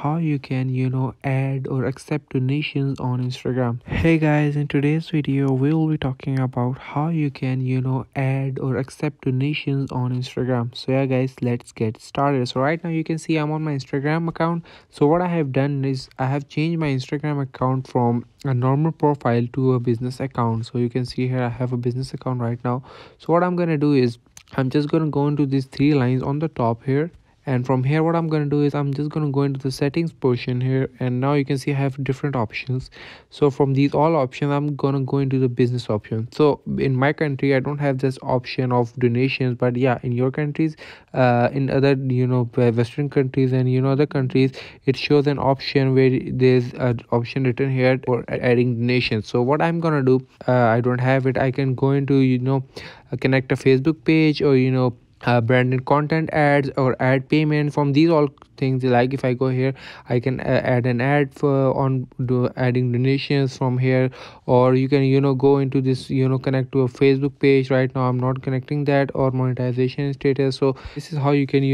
how you can add or accept donations on Instagram. Hey guys, in today's video we will be talking about how you can add or accept donations on Instagram. So yeah guys, let's get started. So right now you can see I'm on my Instagram account. So what I have done is I have changed my Instagram account from a normal profile to a business account. So you can see here I have a business account right now. So what I'm gonna do is I'm just gonna go into these three lines on the top here. And from here what I'm going to do is I'm just going to go into the settings portion here, and now you can see I have different options. So from these all options I'm going to go into the business option. So in my country I don't have this option of donations, but yeah, in your countries, in other Western countries and other countries, it shows an option where there's an option written here for adding donations. So what I'm going to do, I don't have it. I can go into connect a Facebook page or branded content ads or ad payment. From these all things, like if I go here I can add an ad for adding donations from here, or you can go into this connect to a Facebook page. Right now I'm not connecting that, or monetization status. So this is how you can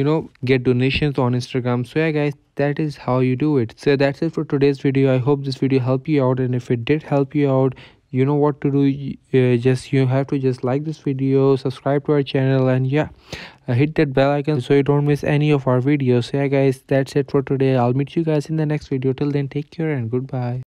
get donations on Instagram. So yeah guys, that is how you do it. So that's it for today's video. I hope this video helped you out, and if it did help you out, you know what to do. You have to just like this video, subscribe to our channel, and yeah, hit that bell icon so you don't miss any of our videos. So yeah guys, that's it for today. I'll meet you guys in the next video. Till then, take care and goodbye.